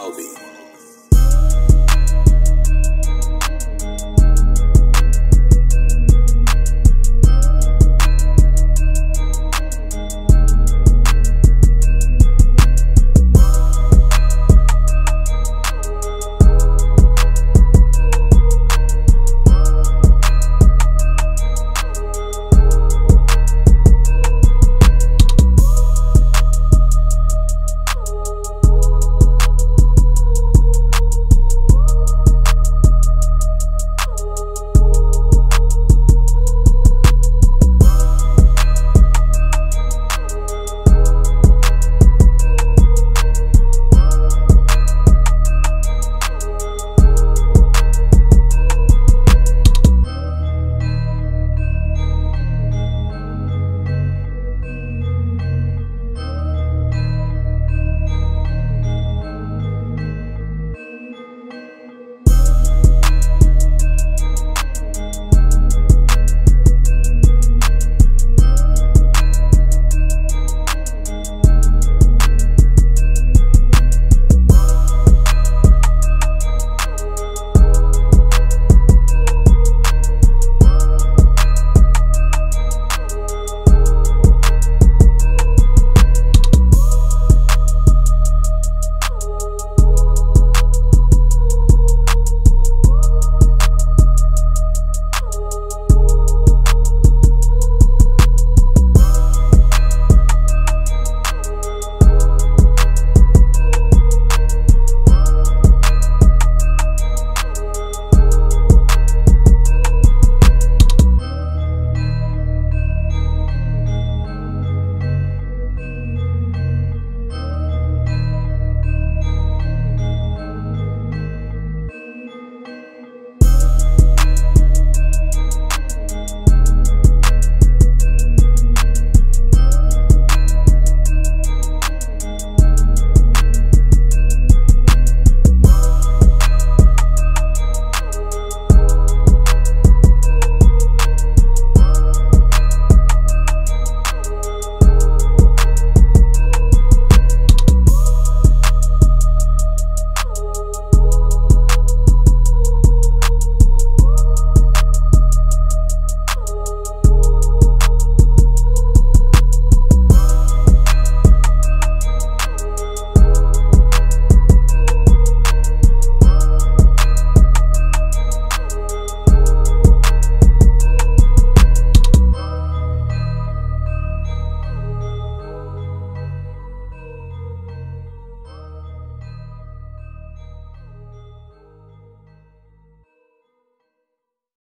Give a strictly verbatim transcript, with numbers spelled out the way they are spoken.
Moby.